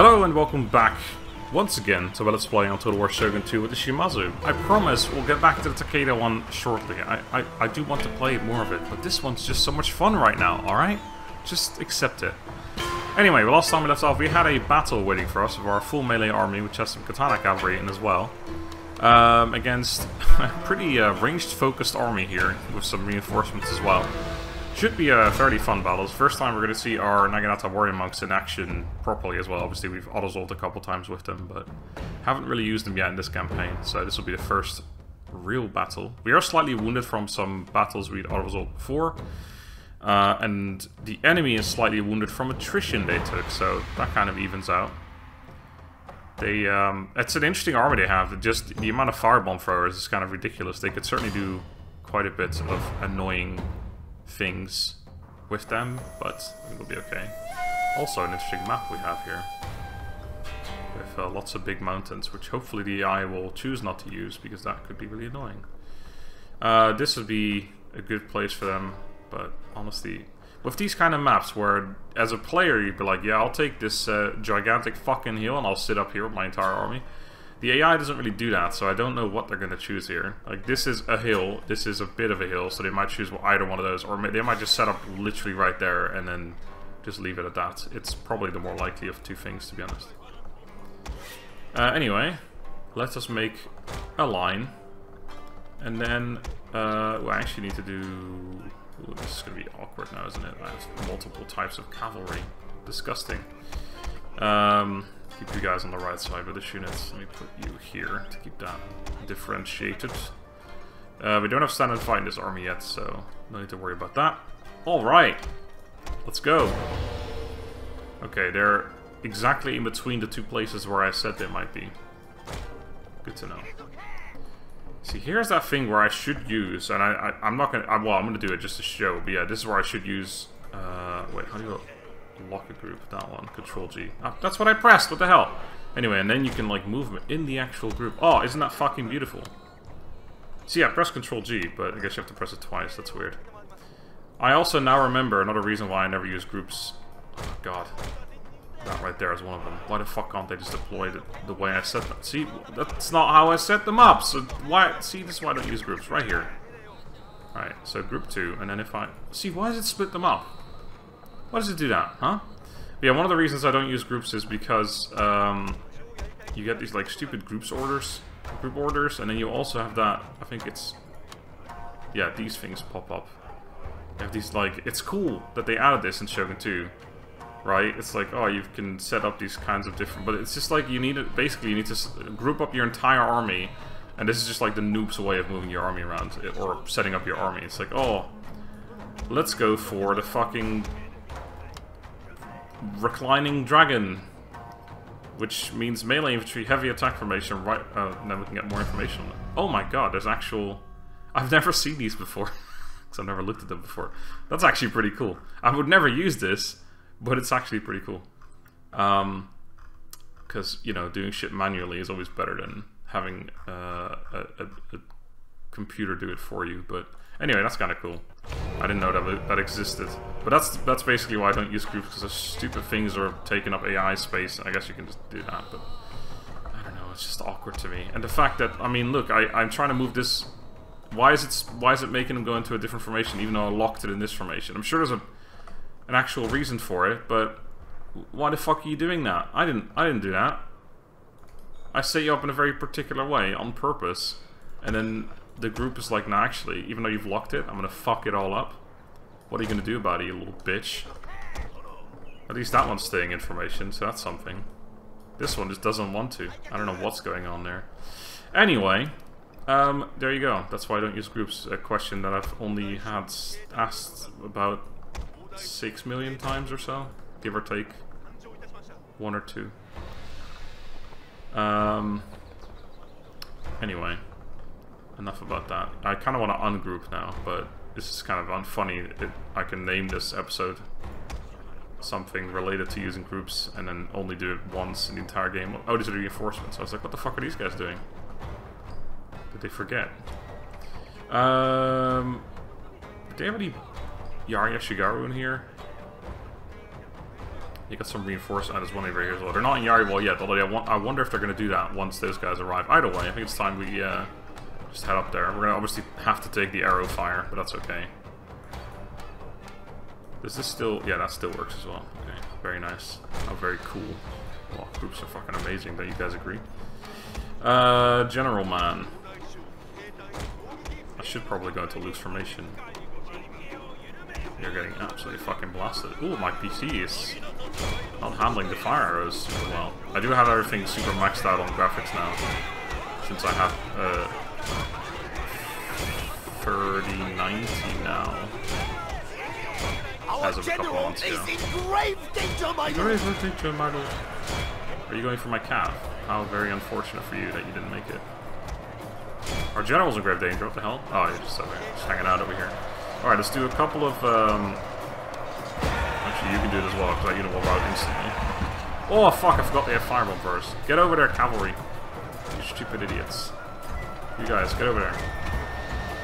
Hello and welcome back once again to my Let's Play on Total War Shogun 2 with the Shimazu. I promise we'll get back to the Takeda one shortly. I do want to play more of it, but this one's just so much fun right now, alright? Just accept it. Anyway, last time we left off, we had a battle waiting for us of our full melee army, which has some katana cavalry in as well, against a pretty ranged-focused army here, with some reinforcements as well. Should be a fairly fun battle. It's the first time we're going to see our Naginata Warrior Monks in action properly as well. Obviously, we've auto-solved a couple times with them, but haven't really used them yet in this campaign, so this will be the first real battle. We are slightly wounded from some battles we'd auto-solved before, and the enemy is slightly wounded from attrition they took, so that kind of evens out. They, it's an interesting army they have. Just the amount of firebomb throwers is kind of ridiculous. They could certainly do quite a bit of annoying things with them, but it'll be okay. Also, an interesting map we have here with lots of big mountains, which hopefully the AI will choose not to use because that could be really annoying. This would be a good place for them, but honestly, with these kind of maps where as a player you'd be like, yeah, I'll take this gigantic fucking hill and I'll sit up here with my entire army. The AI doesn't really do that, so I don't know what they're going to choose here. Like, this is a hill, this is a bit of a hill, so they might choose either one of those, or they might just set up literally right there and then just leave it at that. It's probably the more likely of two things, to be honest. Anyway, let us make a line, and then we actually need to do... Ooh, this is going to be awkward now, isn't it? I have multiple types of cavalry. Disgusting. Keep you guys on the right side with this unit. Let me put you here to keep that differentiated. We don't have standard fight in this army yet, so no need to worry about that. Alright, let's go. Okay, they're exactly in between the two places where I said they might be. Good to know. See, here's that thing where I should use, and I'm not gonna... well, I'm gonna do it just to show, but yeah, this is where I should use... wait, how do you... Lock a group, that one. Control G. Oh, that's what I pressed, what the hell? Anyway, and then you can like move them in the actual group. Oh, isn't that fucking beautiful? See, I pressed Control G, but I guess you have to press it twice, that's weird. I also now remember another reason why I never use groups. Oh, God. That right there is one of them. Why the fuck can't they just deploy the way I set them? See, that's not how I set them up, so why... See, this is why I don't use groups, right here. Alright, so group 2, and then if I... See, why does it split them up? Why does it do that, huh? But yeah, one of the reasons I don't use groups is because you get these like stupid group orders, and then you also have that, I think it's, yeah, these things pop up. You have these like, it's cool that they added this in Shogun 2, right? It's like, oh, you can set up these kinds of different, but it's just like you need to, basically you need to group up your entire army, and this is just like the noob's way of moving your army around, or setting up your army. It's like, oh, let's go for the fucking... Reclining Dragon, which means melee infantry, heavy attack formation, right, and then we can get more information on it. Oh my god, there's actual... I've never seen these before, because I've never looked at them before. That's actually pretty cool. I would never use this, but it's actually pretty cool. Because, you know, doing shit manually is always better than having a computer do it for you, but... Anyway, that's kind of cool. I didn't know that existed. But that's basically why I don't use groups, because those stupid things are taking up AI space, and I guess you can just do that, but... I don't know, it's just awkward to me. And the fact that, I mean, look, I'm trying to move this... Why is it making them go into a different formation, even though I locked it in this formation? I'm sure there's an actual reason for it, but... Why the fuck are you doing that? I didn't do that. I set you up in a very particular way, on purpose, and then... The group is like, nah, actually, even though you've locked it, I'm gonna fuck it all up. What are you gonna do about it, you little bitch? At least that one's staying in formation, so that's something. This one just doesn't want to. I don't know what's going on there. Anyway, there you go. That's why I don't use groups. A question that I've only had asked about 6 million times or so. Give or take. One or two. Anyway. Enough about that. I kind of want to ungroup now, but this is kind of unfunny. I can name this episode something related to using groups and then only do it once in the entire game. Oh, these are the reinforcements. I was like, what the fuck are these guys doing? Did they forget? Do they have any Yari Ashigaru in here? You got some reinforcement as well over here as well. They're not in Yari Wall yet, although I wonder if they're going to do that once those guys arrive. Either way, I think it's time we just head up there. We're going to obviously have to take the arrow fire, but that's okay. Does this still... Yeah, that still works as well. Okay, very nice. Oh, very cool. Well, groups are fucking amazing, don't you guys agree? General Man. I should probably go into loose formation. You're getting absolutely fucking blasted. Ooh, my PC is not handling the fire arrows super well. I do have everything super maxed out on graphics now, since I have 3090 now. As of a couple months ago. Are you going for my calf? How very unfortunate for you that you didn't make it. Our general's in grave danger. What the hell? Oh, you're just hanging out over here. Alright, let's do a couple of, actually, you can do it as well, because that unit will rout instantly. Oh, fuck, I forgot they have fireball burst. Get over there, cavalry. You stupid idiots. You guys, get over there.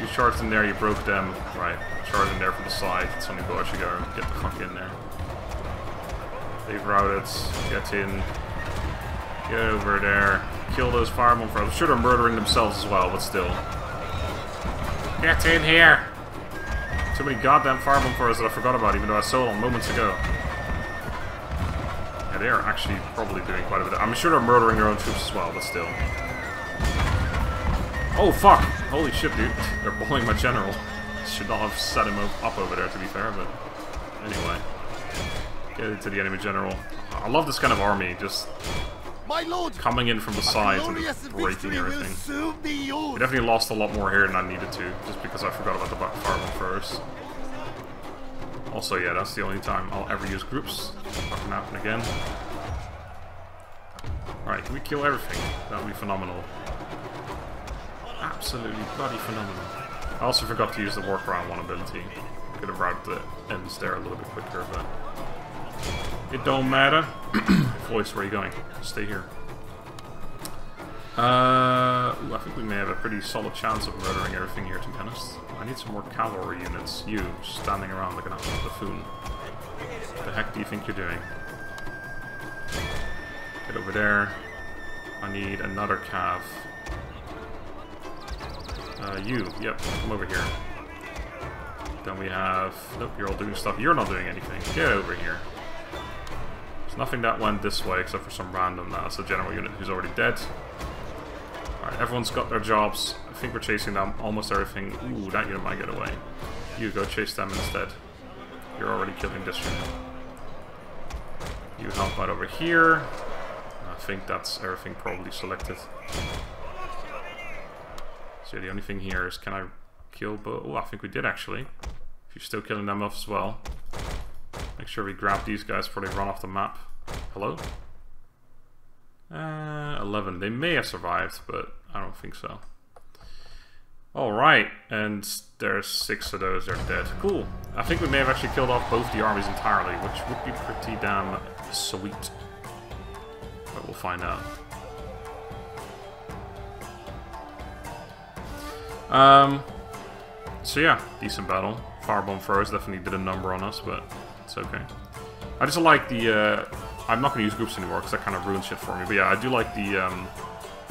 You charged them there, you broke them. Right, charge them there from the side. It's only go actually go get the fuck in there. They've routed. Get in. Get over there. Kill those fireball bursts. I'm sure they're murdering themselves as well, but still. Get in here! Too many goddamn firebomb fires that I forgot about, even though I saw them moments ago. Yeah, they are actually probably doing quite a bit. I'm sure they're murdering their own troops as well, but still. Oh, fuck! Holy shit, dude. They're bullying my general. Should not have set him up over there, to be fair, but... Anyway. Get into the enemy general. I love this kind of army, just... My lord, coming in from the sides and just breaking everything. We definitely lost a lot more here than I needed to, just because I forgot about the fireball first. Also, yeah, that's the only time I'll ever use groups. Fucking happen again. Alright, can we kill everything? That would be phenomenal. Absolutely bloody phenomenal. I also forgot to use the workaround one ability. Could have routed the ends there a little bit quicker, but... It don't matter. Voice, where are you going? Stay here. Ooh, I think we may have a pretty solid chance of murdering everything here, to be honest. I need some more cavalry units. You, standing around like an absolute buffoon. What the heck do you think you're doing? Get over there. I need another cav. You, yep, come over here. Then we have... Nope, you're all doing stuff. You're not doing anything. Get over here. Nothing that went this way except for some random that's a general unit who's already dead. Alright, everyone's got their jobs. I think we're chasing them, almost everything. Ooh, that unit might get away. You go chase them instead. You're already killing this unit. You help out over here. I think that's everything probably selected. So the only thing here is, can I kill both? Oh, I think we did actually. If you're still killing them off as well. Make sure we grab these guys before they run off the map. Hello? 11. They may have survived, but I don't think so. Alright, and there's 6 of those. They're dead. Cool. I think we may have actually killed off both the armies entirely, which would be pretty damn sweet. But we'll find out. So yeah, decent battle. Firebomb throws definitely did a number on us, but... It's okay. I just like the, I'm not going to use groups anymore because that kind of ruins shit for me. But yeah, I do like the,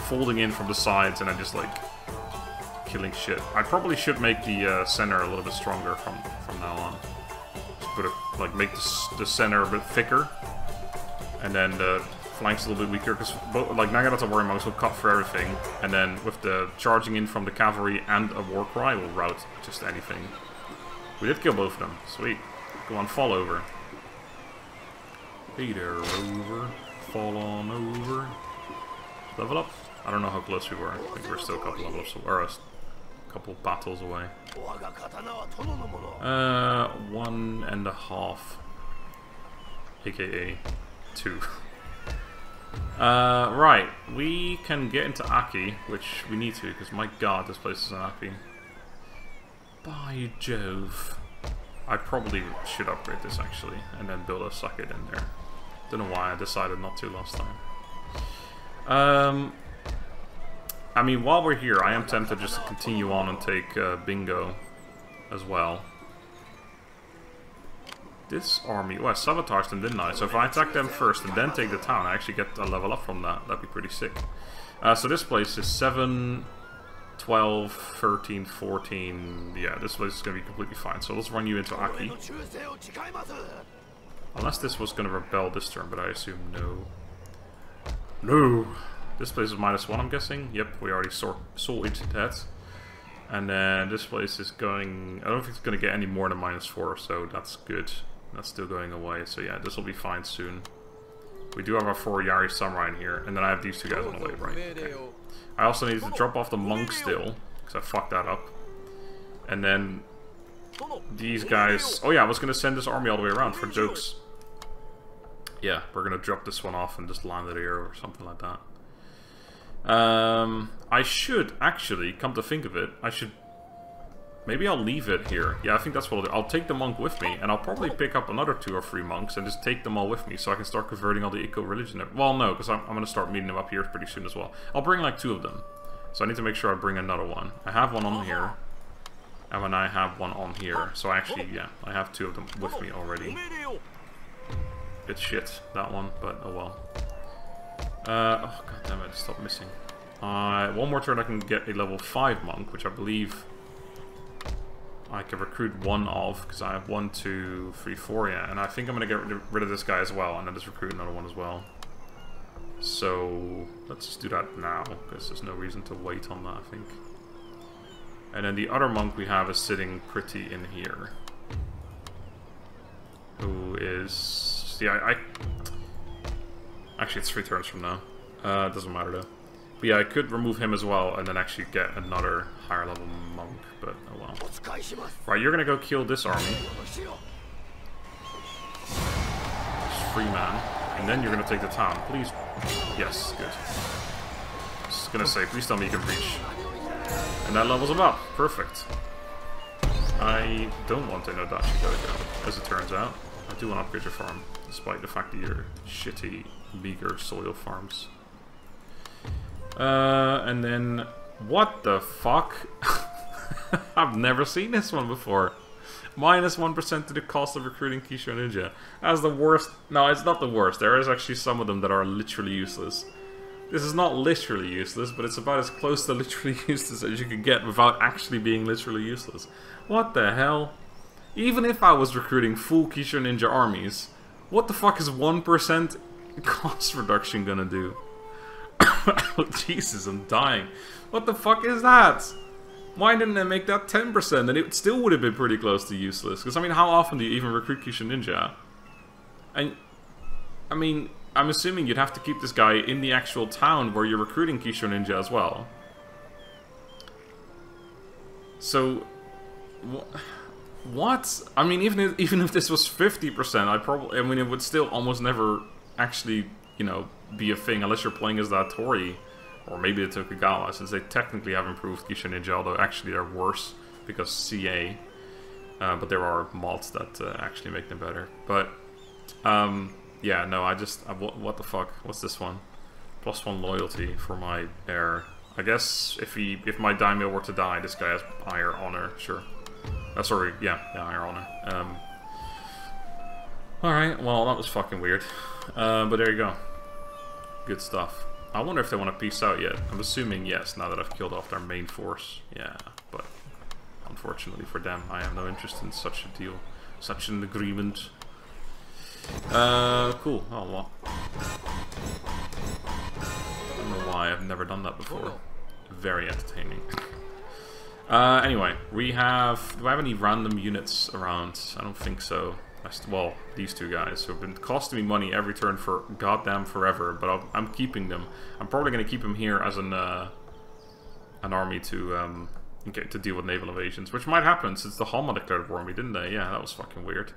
folding in from the sides and then just, like, killing shit. I probably should make the, center a little bit stronger from now on. Just put a, like, make the center a bit thicker. And then the flanks a little bit weaker. Because, like, Nagato Warrior Monks will cut for everything. And then with the charging in from the cavalry and a war cry, we'll rout just anything. We did kill both of them. Sweet. Go on, fall over. Hey there, Rover. Fall on over. Level up? I don't know how close we were. I think we're still a couple level ups, or a couple battles away. 1.5. AKA 2. Right. We can get into Aki, which we need to, because my god, this place is an Aki. By Jove. I probably should upgrade this actually, and then build a socket in there. Don't know why I decided not to last time. I mean, while we're here, I am tempted just to continue on and take Bingo as well. this army... Oh, I sabotaged them, didn't I? So if I attack them first and then take the town, I actually get a level up from that. That'd be pretty sick. So this place is 7, 12, 13, 14... Yeah, this place is going to be completely fine. So let's run you into Aki. Unless this was going to rebel this turn, but I assume no. No! This place is -1, I'm guessing. Yep, we already saw into that. And then this place is going... I don't think it's going to get any more than -4, so that's good. That's still going away, so yeah, this will be fine soon. We do have our 4 Yari Samurai in here, and then I have these two guys on the way, right? Okay. I also need to drop off the monk still, because I fucked that up. And then... these guys... Oh yeah, I was going to send this army all the way around for jokes. Yeah, we're going to drop this one off and just land it here or something like that. I should actually, come to think of it, I should... Maybe I'll leave it here. Yeah, I think that's what I'll do. I'll take the monk with me, and I'll probably pick up another 2 or 3 monks and just take them all with me, so I can start converting all the Ikko religion. Well, no, because I'm going to start meeting them up here pretty soon as well. I'll bring like 2 of them. So I need to make sure I bring another one. I have one on here. And when I have one on here. So actually, yeah, I have 2 of them with me already. Good shit, that one, but oh well. Oh god damn it! Stop missing. One more turn, I can get a level 5 monk, which I believe I can recruit 1 of, because I have 1, 2, 3, 4. Yeah, and I think I'm gonna get rid of this guy as well, and then just recruit another one as well. So let's just do that now, because there's no reason to wait on that, I think. And then the other monk we have is sitting pretty in here, who is yeah I. Actually, it's 3 turns from now. It doesn't matter though. But yeah, I could remove him as well and then actually get another higher level monk, but oh well. Right, you're gonna go kill this army. It's free man. And then you're gonna take the town. Please. Yes, good. Just gonna say, please tell me you can breach. And that levels him up. Perfect. I don't want to know that you gotta go, as it turns out. I do want to upgrade your farm, despite the fact that you're shitty. Meager soil farms. And then... What the fuck? I've never seen this one before. -1% to the cost of recruiting Kisho Ninja. That's the worst... No, it's not the worst. There is actually some of them that are literally useless. This is not literally useless, but it's about as close to literally useless as you can get without actually being literally useless. What the hell? Even if I was recruiting full Kisho Ninja armies, what the fuck is 1% cost reduction gonna do? Oh, Jesus, I'm dying. What the fuck is that? Why didn't they make that 10%? And it still would have been pretty close to useless. Because, I mean, how often do you even recruit Kisho Ninja? And, I mean, I'm assuming you'd have to keep this guy in the actual town where you're recruiting Kisho Ninja as well. So, what? I mean, even if this was 50%, I mean, it would still almost never... actually, you know, be a thing unless you're playing as that Tori or maybe the Tokugawa, since they technically have improved Kisho Ninja, although actually they're worse because CA, but there are mods that actually make them better. But yeah, no, what the fuck? What's this one? +1 loyalty for my heir. I guess if my daimyo were to die, this guy has higher honor. Sure. Sorry, yeah, higher honor. Alright, well, that was fucking weird. But there you go. Good stuff. I wonder if they want to peace out yet. I'm assuming yes, now that I've killed off their main force. Yeah, but unfortunately for them, I have no interest in such a deal. Such an agreement. Cool. Oh, well. I don't know why I've never done that before. Very entertaining. Anyway, we have... Do I have any random units around? I don't think so. Well, these two guys who have been costing me money every turn for goddamn forever, but I'm keeping them. I'm probably going to keep them here as an army to deal with naval invasions, which might happen since the Halma declared war on me, didn't they? Yeah, that was fucking weird.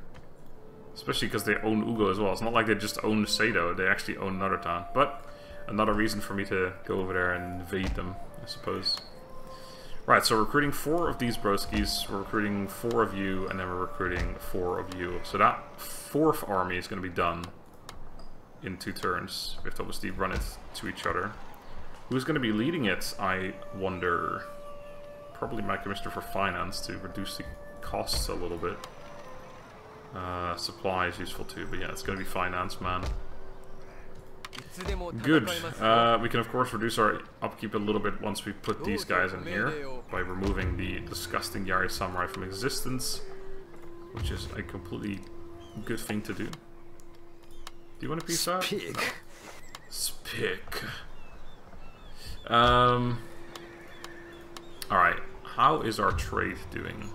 Especially because they own Ugo as well. It's not like they just own Sado; they actually own another town. But another reason for me to go over there and invade them, I suppose. Right, so we're recruiting 4 of these broskies, we're recruiting 4 of you, and then we're recruiting 4 of you. So that 4th army is going to be done in 2 turns. We have to obviously run it to each other. Who's going to be leading it, I wonder? Probably my Commissioner for Finance to reduce the costs a little bit. Supply is useful too, but yeah, it's going to be finance, man. Good. We can of course reduce our upkeep a little bit once we put these guys in here by removing the disgusting Yari Samurai from existence, which is a completely good thing to do. Do you want to piece out? Spig. Spig. Alright, how is our trade doing?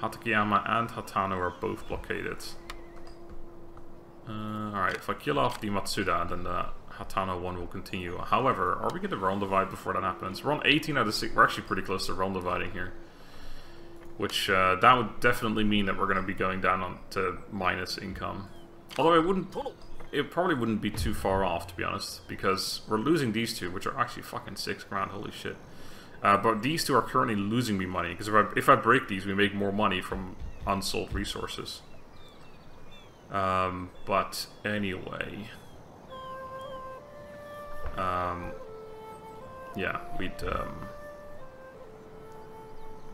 Hatakiyama and Hatano are both blockaded. Alright, if I kill off the Matsuda, then the Hatano one will continue. However, are we going to Realm Divide before that happens? We're on 18 out of 6. We're actually pretty close to Realm Dividing here. Which, that would definitely mean that we're going to be going down on to minus income. Although it wouldn't... It probably wouldn't be too far off, to be honest. Because we're losing these two, which are actually fucking 6 grand. Holy shit. But these two are currently losing me money. Because if I break these, we make more money from unsold resources. But anyway, yeah,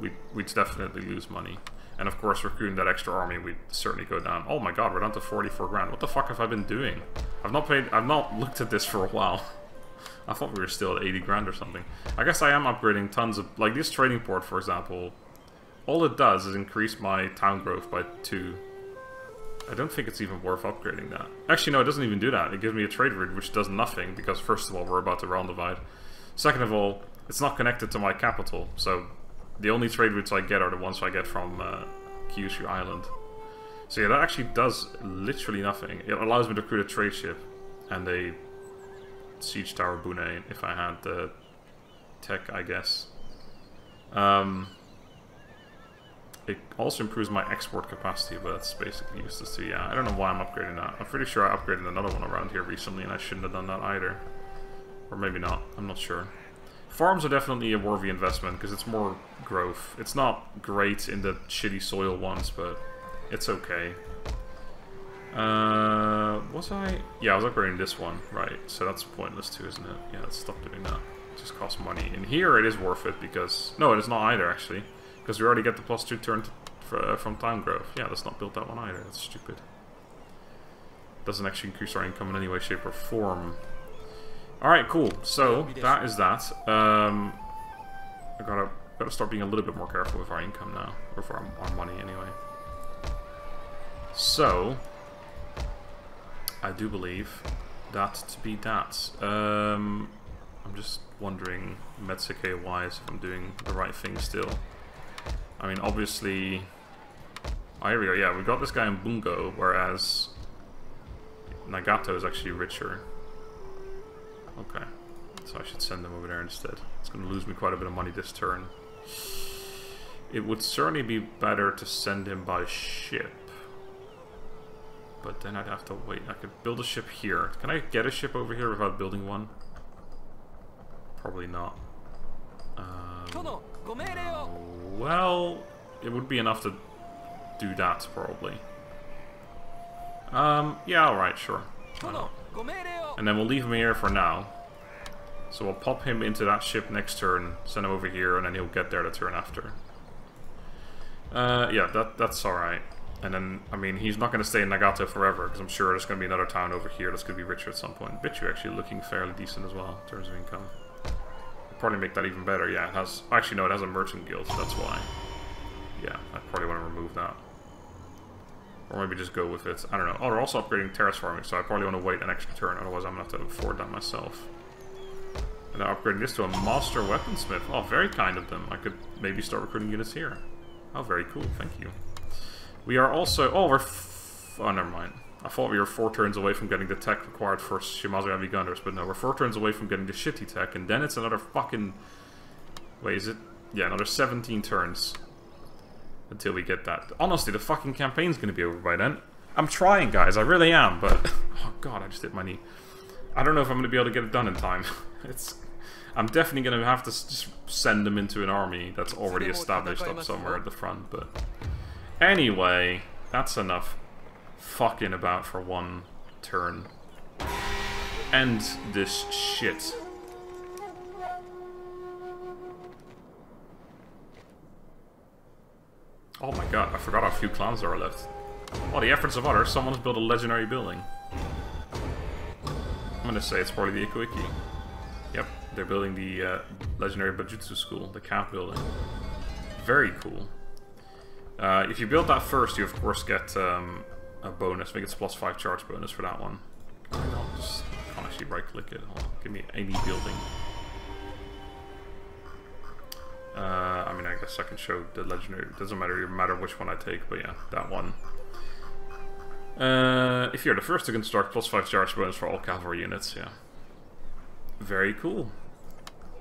we'd definitely lose money, and of course, recruiting that extra army, we'd certainly go down. Oh my God, we're down to 44 grand. What the fuck have I been doing? I've not looked at this for a while. I thought we were still at 80 grand or something. I guess I am upgrading tons of, like this trading port, for example. All it does is increase my town growth by 2. I don't think it's even worth upgrading that. Actually, no, it doesn't even do that. It gives me a trade route, which does nothing, because first of all, we're about to Realm Divide. Second of all, it's not connected to my capital, so the only trade routes I get are the ones I get from Kyushu Island. So yeah, that actually does literally nothing. It allows me to recruit a trade ship and a siege tower Bune, if I had the tech, I guess. It also improves my export capacity, but that's basically useless too. Yeah, I don't know why I'm upgrading that. I'm pretty sure I upgraded another one around here recently, and I shouldn't have done that either. Or maybe not. I'm not sure. Farms are definitely a worthy investment, because it's more growth. It's not great in the shitty soil ones, but it's okay. Was I... Yeah, I was upgrading this one. Right, so that's pointless too, isn't it? Yeah, let's stop doing that. It just costs money. And here it is worth it, because... No, it is not either, actually. Because we already get the +2 turn from time growth. Yeah, let's not build that one either. That's stupid. Doesn't actually increase our income in any way, shape, or form. Alright, cool. So, that is that. I gotta start being a little bit more careful with our income now. Or for our money, anyway. So, I do believe that to be that. I'm just wondering, Metsuke-wise, if I'm doing the right thing still. I mean, obviously... Oh, here we go. Yeah, we got this guy in Bungo, whereas Nagato is actually richer. Okay. So I should send them over there instead. It's going to lose me quite a bit of money this turn. It would certainly be better to send him by ship. But then I'd have to wait. I could build a ship here. Can I get a ship over here without building one? Probably not. Well, it would be enough to do that, probably. Yeah, alright, sure. And then we'll leave him here for now. So we'll pop him into that ship next turn, send him over here, and then he'll get there the turn after. Yeah, that's alright. And then, I mean, he's not going to stay in Nagato forever, because I'm sure there's going to be another town over here that's going to be richer at some point. Bitchu actually looking fairly decent as well, in terms of income. Probably make that even better. Yeah, it has... Actually, no, it has a merchant guild, so that's why. Yeah, I probably want to remove that. Or maybe just go with it. I don't know. Oh, they're also upgrading Terrace Farming, so I probably want to wait an extra turn, otherwise I'm going to have to afford that myself. And they're upgrading this to a Master Weaponsmith. Oh, very kind of them. I could maybe start recruiting units here. Oh, very cool. Thank you. We are also... Oh, we're... Oh, never mind. I thought we were 4 turns away from getting the tech required for Shimazu Heavy Gunners, but no, we're 4 turns away from getting the shitty tech, and then it's another fucking... Wait, is it? Yeah, another 17 turns until we get that. Honestly, the fucking campaign's gonna be over by then. I'm trying, guys, I really am, but... Oh god, I just hit my knee. I don't know if I'm gonna be able to get it done in time. It's... I'm definitely gonna have to just send them into an army that's already established up somewhere at the front, but... Anyway, that's enough fucking about for one turn. End this shit. Oh my god, I forgot how few clans there are left. Well, the efforts of others, someone has built a legendary building. I'm gonna say it's probably the Ikko-ikki. Yep, they're building the legendary Bujutsu school, the camp building. Very cool. If you build that first, you of course get a bonus. I think it's +5 charge bonus for that one. I'll just can't actually right-click it. I'll give me any building. I mean, I guess I can show the legendary. It doesn't matter which one I take, but yeah, that one. If you're the first to construct, +5 charge bonus for all cavalry units. Yeah, very cool.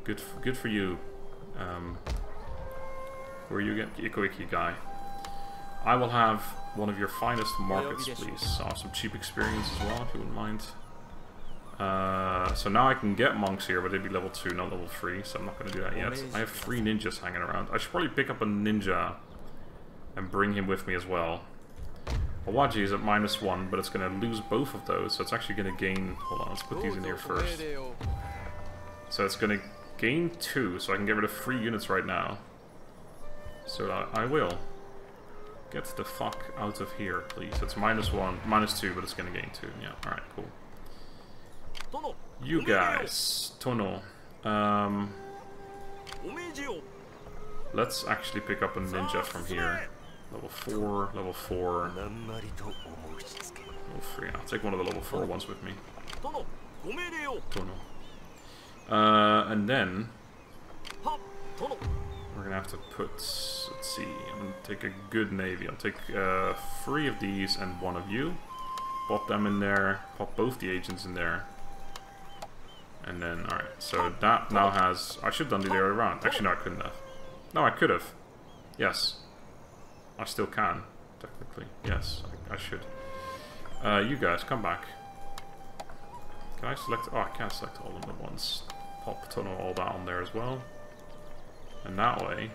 Good for you. Where you get the Ikko-ikki guy. I will have one of your finest markets, please. I'll have some cheap experience as well, if you wouldn't mind. So now I can get monks here, but they'd be level 2, not level 3, so I'm not going to do that yet. I have 3 ninjas hanging around. I should probably pick up a ninja and bring him with me as well. Awaji is at -1, but it's going to lose both of those, so it's actually going to gain... Hold on, let's put these in here first. So it's going to gain 2, so I can get rid of 3 units right now. So I will. Get the fuck out of here, please. It's -2, but it's gonna gain 2. Yeah, alright, cool. You guys, Tono. Let's actually pick up a ninja from here. Level 4, level 3. I'll take one of the level 4 ones with me. Tono. And then... We're gonna have to put, let's see, I'm gonna take a good navy. I'll take 3 of these and 1 of you. Pop them in there, pop both the agents in there. And then, alright, so that now has, I should have done the other way around. Actually, no, I couldn't have. No, I could have. Yes. I still can, technically. Yes, I should. You guys, come back. Can I select, oh, I can't select all of them at once. Pop tunnel all that on there as well. And that way...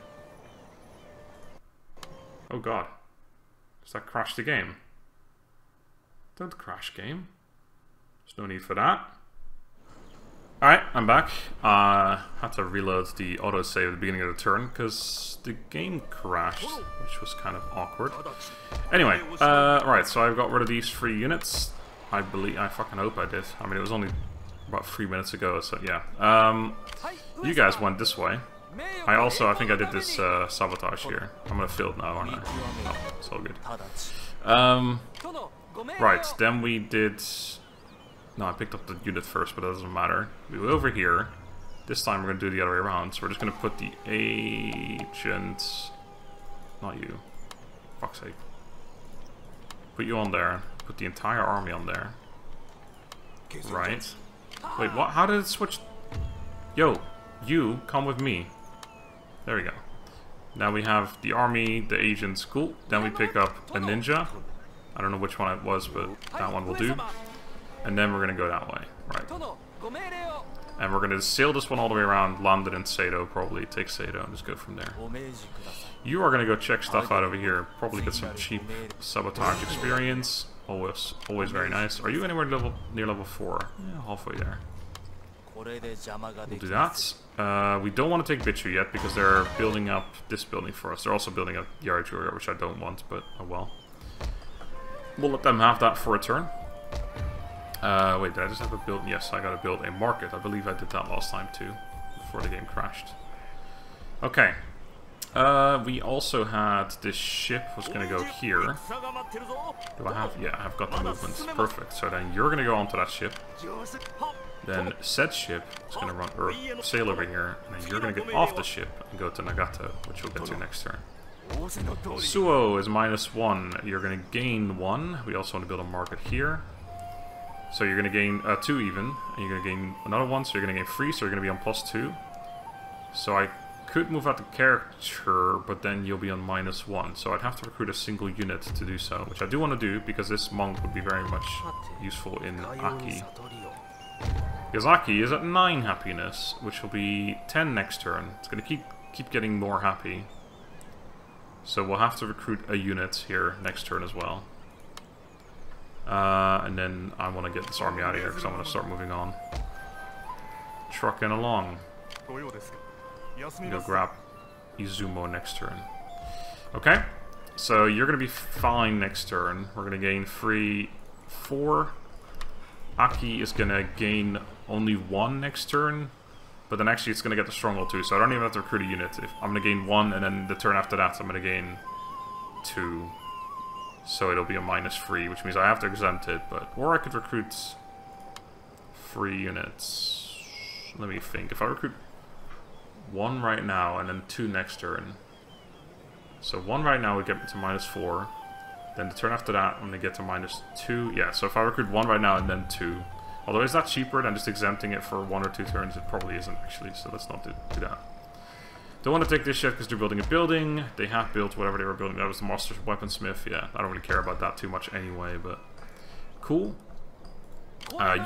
Oh god. Does that crash the game? Don't crash game. There's no need for that. Alright, I'm back. Had to reload the autosave at the beginning of the turn, because the game crashed, which was kind of awkward. Anyway, alright, so I've got rid of these 3 units. I believe... I fucking hope I did. I mean, it was only about 3 minutes ago, so yeah. You guys went this way. I think I did this sabotage here. I'm gonna fail now, aren't I? Oh, it's all good. Right, then we did... No, I picked up the unit first, but that doesn't matter. We went over here. This time we're gonna do the other way around, so we're just gonna put the agent... Not you. Fuck's sake. Put you on there. Put the entire army on there. Right. Wait, what? How did it switch? Yo! You, come with me. There we go. Now we have the army, the agents, cool. Then we pick up a ninja. I don't know which one it was, but that one will do. And then we're gonna go that way, right. And we're gonna sail this one all the way around, land it in Sado probably, take Sado and just go from there. You are gonna go check stuff out over here, probably get some cheap sabotage experience. Always very nice. Are you anywhere near level 4? Yeah, halfway there. We'll do that. We don't want to take Bitchu yet because they're building up this building for us. They're also building up Yari Ashigaru, which I don't want, but oh well. We'll let them have that for a turn. Wait, did I just have a build? Yes, I got to build a market. I believe I did that last time too, before the game crashed. Okay. We also had this ship was going to go here. Do I have? Yeah, I've got the movements. Perfect. So then you're going to go onto that ship. Then said ship is going to run sail over here, and then you're going to get off the ship and go to Nagato, which we'll get to next turn. Suo is -1. You're going to gain 1. We also want to build a market here. So you're going to gain 2 even, and you're going to gain another 1, so you're going to gain 3, so you're going to be on +2. So I could move out the character, but then you'll be on -1. So I'd have to recruit a single unit to do so, which I do want to do, because this monk would be very much useful in Aki. Because Aki is at 9 happiness, which will be 10 next turn. It's going to keep getting more happy. So we'll have to recruit a unit here next turn as well. And then I want to get this army out of here because I want to start moving on. Trucking along. Go grab Izumo next turn. Okay. So you're going to be fine next turn. We're going to gain 3, 4. Aki is going to gain only 1 next turn, but then actually it's going to get the stronghold too, so I don't even have to recruit a unit. If I'm going to gain 1, and then the turn after that I'm going to gain 2. So it'll be a -3, which means I have to exempt it, but... Or I could recruit 3 units. Let me think. If I recruit 1 right now, and then 2 next turn... So 1 right now would get me to -4. Then the turn after that, I'm going to get to -2. Yeah, so if I recruit 1 right now and then 2. Although, is that cheaper than just exempting it for 1 or 2 turns? It probably isn't, actually, so let's not do that. Don't want to take this yet because they're building a building. They have built whatever they were building. That was the Master's Weaponsmith. Yeah, I don't really care about that too much anyway, but... Cool.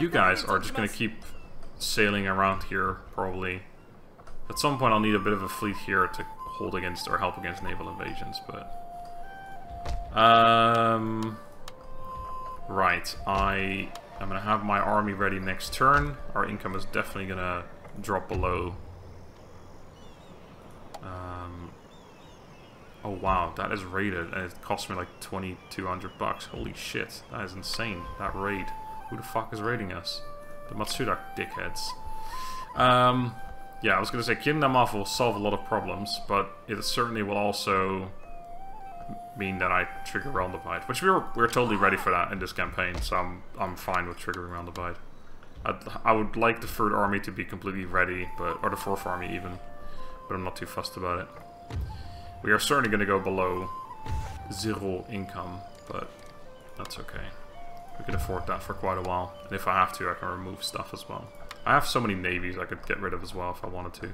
You guys are just going to keep sailing around here, probably. At some point, I'll need a bit of a fleet here to hold against or help against naval invasions, but... Right, I am going to have my army ready next turn. Our income is definitely going to drop below. Oh wow, that is raided, and it cost me like 2,200 bucks. Holy shit, that is insane, that raid. Who the fuck is raiding us? The Matsuda dickheads. Yeah, I was going to say, killing them off will solve a lot of problems, but it certainly will also... mean that I trigger Realm Divide, which we're totally ready for that in this campaign, so I'm fine with triggering Realm Divide. I would like the 3rd army to be completely ready, but or the 4th army even, but I'm not too fussed about it. We are certainly going to go below 0 income, but that's okay. We can afford that for quite a while, and if I have to, I can remove stuff as well. I have so many navies I could get rid of as well if I wanted to.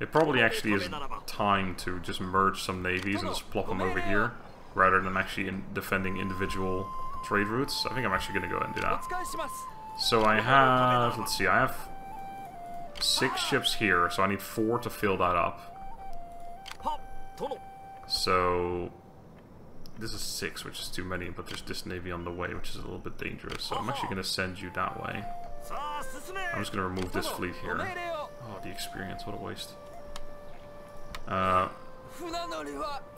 It probably actually is time to just merge some navies and just plop them over here, rather than actually defending individual trade routes. I think I'm actually going to go ahead and do that. So I have, let's see, I have 6 ships here, so I need 4 to fill that up. So, this is 6, which is too many, but there's this navy on the way, which is a little bit dangerous. So I'm actually going to send you that way. I'm just going to remove this fleet here. Oh, the experience, what a waste.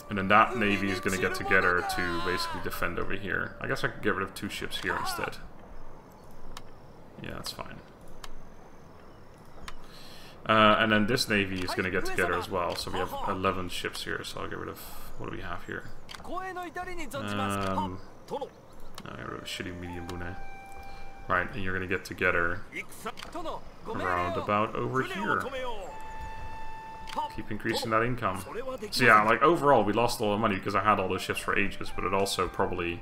And then that navy is going to get together to basically defend over here. I guess I could get rid of 2 ships here instead. Yeah, that's fine. And then this navy is going to get together as well. So we have 11 ships here, so I'll get rid of... What do we have here? I got rid of a shitty medium bune. Right, and you're going to get together around about over here. Keep increasing that income. So yeah, like overall we lost a lot of money because I had all those ships for ages, but it also probably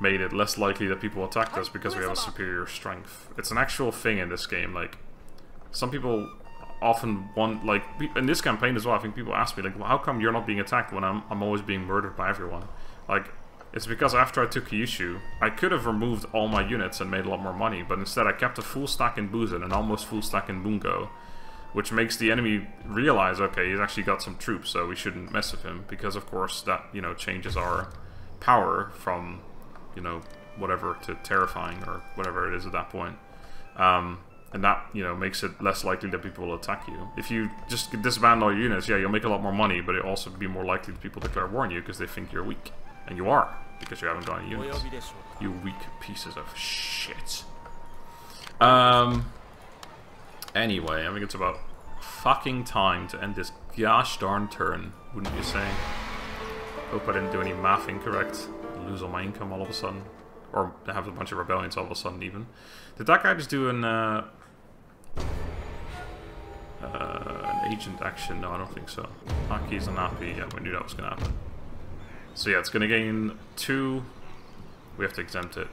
made it less likely that people attacked us because we have a superior strength. It's an actual thing in this game, like some people often want, like in this campaign as well, I think people ask me like, well, how come you're not being attacked when I'm always being murdered by everyone? Like, it's because after I took Kyushu, I could have removed all my units and made a lot more money, but instead I kept a full stack in Buzen and almost full stack in Bungo, which makes the enemy realize, okay, he's actually got some troops, so we shouldn't mess with him, because of course that, you know, changes our power from, you know, whatever to terrifying or whatever it is at that point. And that, you know, makes it less likely that people will attack you. If you just disband all your units, yeah, you'll make a lot more money, but it'll also be more likely that people declare war on you because they think you're weak. And you are, because you haven't got any units. You weak pieces of shit. Anyway, I think it's about fucking time to end this gosh darn turn, wouldn't you say? Hope I didn't do any math incorrect. Lose all my income all of a sudden. Or have a bunch of rebellions all of a sudden, even. Did that guy just do an agent action? No, I don't think so. Aki's an Api. Yeah, we knew that was going to happen. So yeah, it's going to gain 2. We have to exempt it.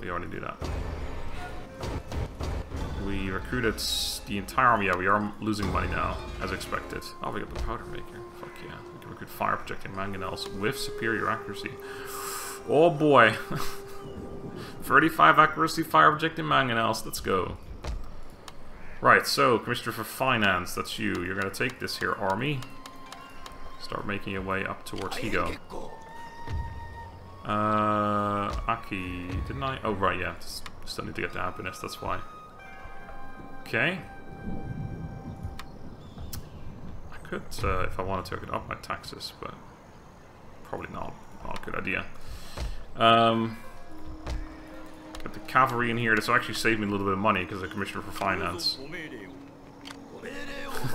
We already do that. We recruited the entire army. Yeah, we are losing money now, as expected. Oh, we got the powder maker. Fuck yeah. We can recruit fire projecting mangonels with superior accuracy. Oh boy. 35 accuracy fire projecting mangonels. Let's go. Right, so Commissioner for Finance, that's you. You're going to take this here army. Start making your way up towards Higo. Aki, didn't I? Oh, right, yeah. Still need to get to happiness, that's why. Okay. I could, if I wanted to, I could up my taxes, but probably not a good idea. Got the cavalry in here. This will actually save me a little bit of money because the commissioner for finance.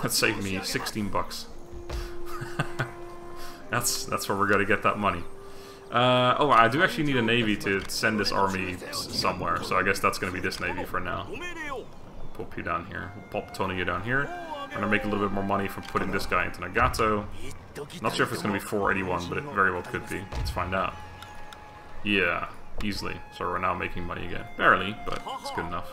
That saved me 16 bucks. That's where we're going to get that money. Oh, I do actually need a navy to send this army somewhere, so I guess that's going to be this navy for now. Pop you down here. Pop Tonio down here. I'm going to make a little bit more money from putting this guy into Nagato. Not sure if it's going to be 481, but it very well could be. Let's find out. Yeah, easily. So we're now making money again. Barely, but it's good enough.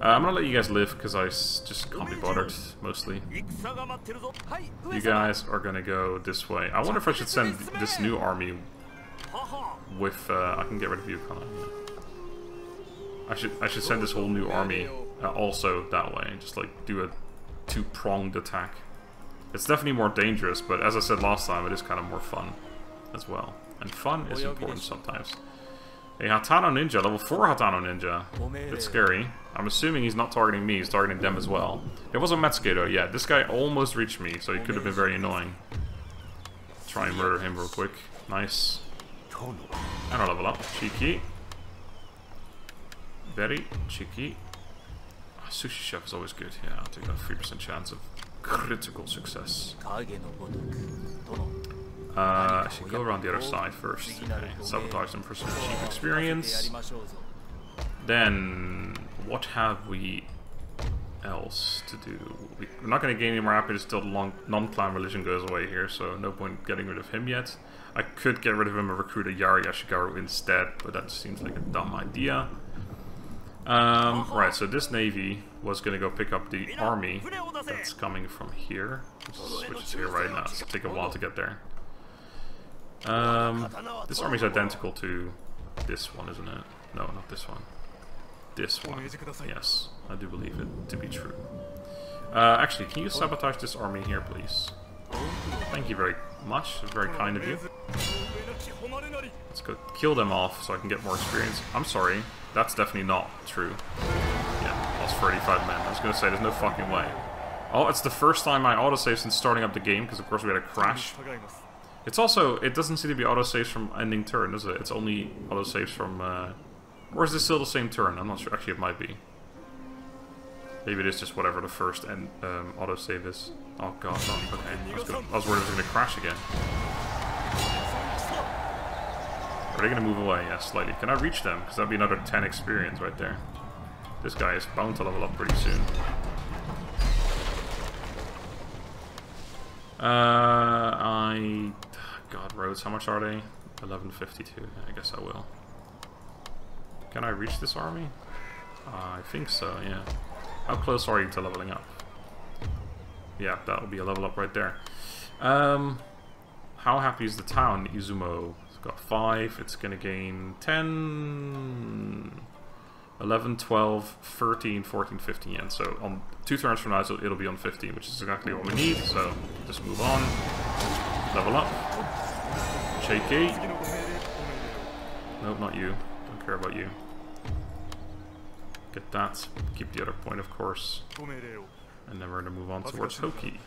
I'm going to let you guys live, because I just can't be bothered, mostly. You guys are going to go this way. I wonder if I should send this new army with... I can get rid of you, can't I? I should send this whole new army also that way. Just, like, do a two-pronged attack. It's definitely more dangerous, but as I said last time, it is kind of more fun as well. And fun is important sometimes. A Hatano Ninja, level 4 Hatano Ninja. That's scary. I'm assuming he's not targeting me, he's targeting them as well. It wasn't Matsuda, yeah. This guy almost reached me, so he could have been very annoying. Try and murder him real quick. Nice. And I level up. Cheeky. Very cheeky. Oh, Sushi Chef is always good. Yeah, I'll take that 3% chance of critical success. I should go around the other side first. Okay. Sabotage them for some cheap experience. Then, what have we else to do? We're not going to gain any more happiness until the non-clan religion goes away here, so no point getting rid of him yet. I could get rid of him and recruit a Yari Ashigaru instead, but that seems like a dumb idea. Right, so this navy was going to go pick up the army that's coming from here, which is here right now. It's going to take a while to get there. This army's identical to this one, isn't it? No, not this one. This one. Yes, I do believe it to be true. Actually, can you sabotage this army here, please? Thank you very much. Very kind of you. Let's go kill them off so I can get more experience. I'm sorry, that's definitely not true. Yeah, lost 35 men. I was going to say, there's no fucking way. Oh, it's the first time I autosave since starting up the game, because of course we had a crash. It's also, it doesn't seem to be autosaves from ending turn, does it? It's only autosaves from, or is this still the same turn? I'm not sure. Actually, it might be. Maybe it is just whatever the first end, autosave is. Oh god, no. Okay. I was worried it was going to crash again. Are they going to move away? Yeah, slightly. Can I reach them? Because that would be another 10 experience right there. This guy is bound to level up pretty soon. God, roads, how much are they? 1152. I guess I will. Can I reach this army? I think so, yeah. How close are you to leveling up? Yeah, that will be a level up right there. How happy is the town, Izumo? It's got 5, it's gonna gain 10... 11, 12, 13, 14, 15 yen. So on 2 turns from now, so it'll be on 15, which is exactly what we need. So just move on. Level up. Cheeky. Nope, not you. Don't care about you. Get that. Keep the other point, of course. And then we're going to move on towards Hoki.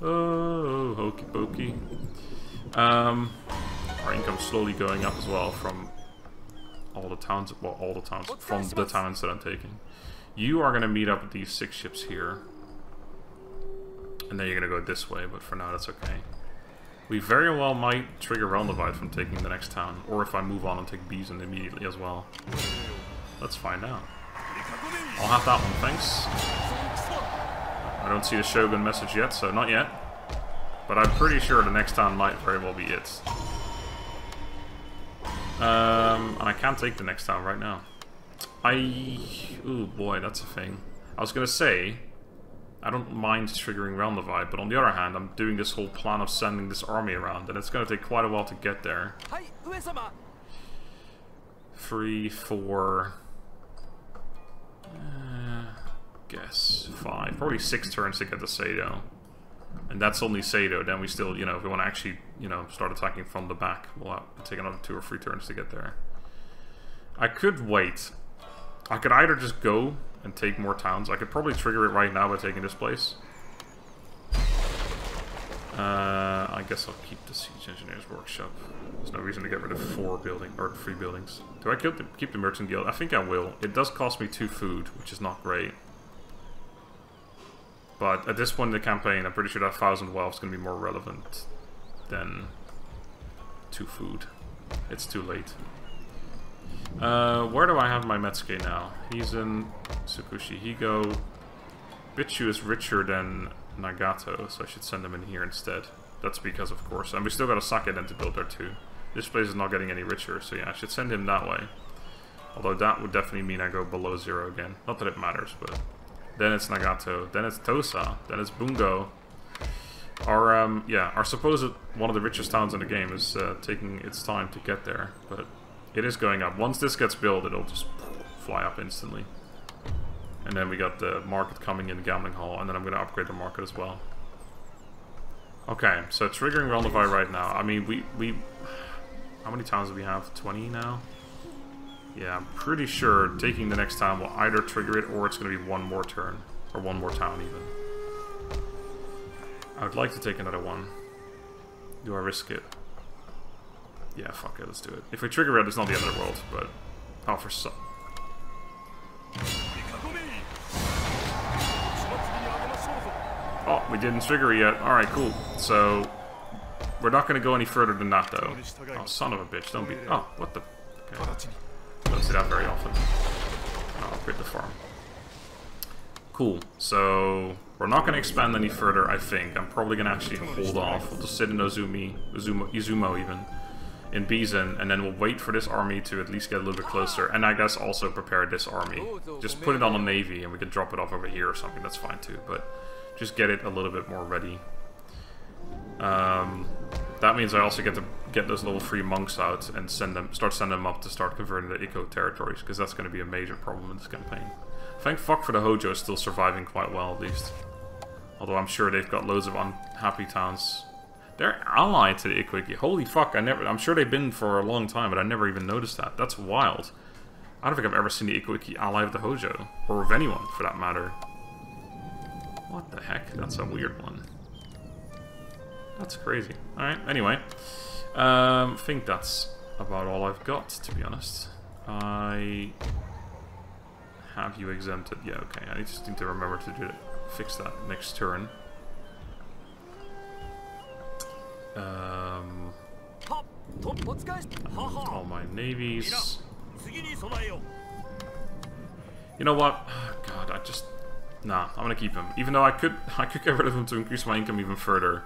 Oh, Hoki Pokey. Our income's slowly going up as well from... from the towns that I'm taking. You are going to meet up with these 6 ships here. And then you're going to go this way, but for now that's okay. We very well might trigger Realm Divide from taking the next town, or if I move on and take Buzen immediately as well. Let's find out. I'll have that one, thanks. I don't see the Shogun message yet, so not yet. But I'm pretty sure the next town might very well be it. And I can't take the next town right now. Ooh boy, that's a thing. I was gonna say, I don't mind triggering Realm Divide, but on the other hand, I'm doing this whole plan of sending this army around, and it's gonna take quite a while to get there. 3, 4... guess 5. Probably 6 turns to get to Sado. And that's only Sado, then we still, you know, if we want to actually, you know, start attacking from the back, we'll have to take another 2 or 3 turns to get there. I could wait. I could either just go and take more towns. I could probably trigger it right now by taking this place. I guess I'll keep the Siege Engineer's Workshop. There's no reason to get rid of three buildings. Do I keep the Merchant Guild? I think I will. It does cost me 2 food, which is not great. But at this point in the campaign, I'm pretty sure that 1,000 wealth is going to be more relevant than 2 food. It's too late. Where do I have my Metsuke now? He's in Tsukushihigo. Bitchu is richer than Nagato, so I should send them in here instead. That's because, of course. And we still got a Sake then to build there too. This place is not getting any richer, so yeah, I should send him that way. Although that would definitely mean I go below 0 again. Not that it matters, but... Then it's Nagato, then it's Tosa, then it's Bungo. Our, yeah, our supposed one of the richest towns in the game is taking its time to get there, but it is going up. Once this gets built, it'll just fly up instantly. And then we got the market coming in, the gambling hall, and then I'm going to upgrade the market as well. Okay, so triggering Realm Divide right now. I mean, we... How many towns do we have? 20 now? Yeah, I'm pretty sure taking the next town will either trigger it, or it's going to be one more turn. Or one more town, even. I would like to take another one. Do I risk it? Yeah, fuck it, let's do it. If we trigger it, it's not the end of the world, but... Oh, for so... Oh, we didn't trigger it yet. Alright, cool. So, we're not going to go any further than that, though. Oh, son of a bitch. Don't be... Oh, what the... Okay. Don't see that very often. I'll upgrade the farm. Cool. So, we're not going to expand any further, I think. I'm probably going to actually hold off. We'll just sit in Izumo even. In Buzen, and then we'll wait for this army to at least get a little bit closer, and I guess also prepare this army. Just put it on a navy, and we can drop it off over here or something, that's fine too, but just get it a little bit more ready. That means I also get to get those level 3 monks out and start sending them up to start converting the Ikko territories, because that's going to be a major problem in this campaign. Thank fuck for the Hojo is still surviving quite well, at least. Although I'm sure they've got loads of unhappy towns. They're allied to the Ikko-ikki. Holy fuck, I'm sure they've been for a long time, but I never even noticed that. That's wild. I don't think I've ever seen the Ikko-ikki ally with the Hojo. Or with anyone, for that matter. What the heck? That's a weird one. That's crazy. Alright, anyway. I think that's about all I've got, to be honest. I... Have you exempted? Yeah, okay. I just need to remember to fix that next turn. All my navies. You know what? God, I just... Nah, I'm gonna keep him. Even though I could get rid of him to increase my income even further.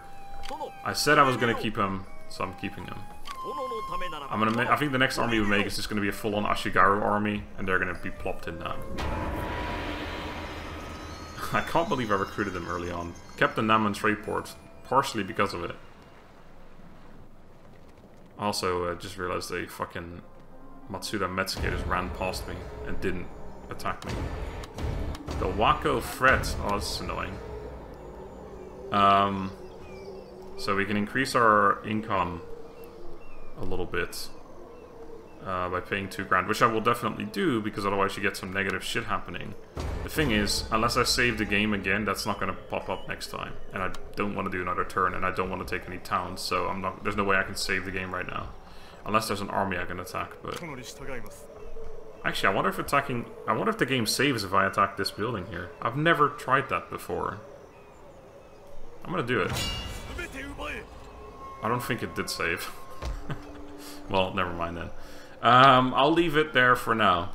I said I was gonna keep him, so I'm keeping him. I think the next army we make is just gonna be a full-on Ashigaru army, and they're gonna be plopped in now. I can't believe I recruited them early on. Kept the Naman trade port, partially because of it. Also, I just realized the fucking Matsuda Metsuke just ran past me and didn't attack me. The Wako threat. Oh, this is annoying. So we can increase our income a little bit by paying 2 grand, which I will definitely do, because otherwise you get some negative shit happening. The thing is, unless I save the game again, that's not going to pop up next time, and I don't want to do another turn, and I don't want to take any towns, so I'm not. There's no way I can save the game right now, unless there's an army I can attack. But actually, I wonder if attacking. I wonder if the game saves if I attack this building here. I've never tried that before. I'm gonna do it. I don't think it did save. Well, never mind then. I'll leave it there for now.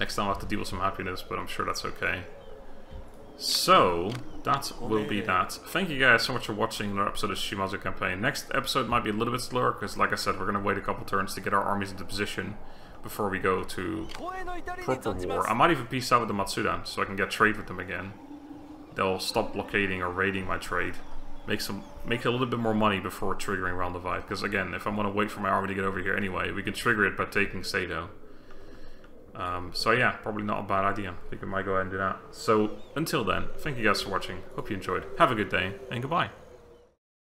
Next time I'll have to deal with some happiness, but I'm sure that's okay. So, that will be that. Thank you guys so much for watching another episode of Shimazu Campaign. Next episode might be a little bit slower, because like I said, we're going to wait a couple turns to get our armies into position before we go to proper war. I might even peace out with the Matsuda, so I can get trade with them again. They'll stop blockading or raiding my trade. Make a little bit more money before triggering Realm Divide, because again, if I'm going to wait for my army to get over here anyway, we can trigger it by taking Sado. So yeah, probably not a bad idea. I think we might go ahead and do that. So, until then, thank you guys for watching, hope you enjoyed, have a good day, and goodbye.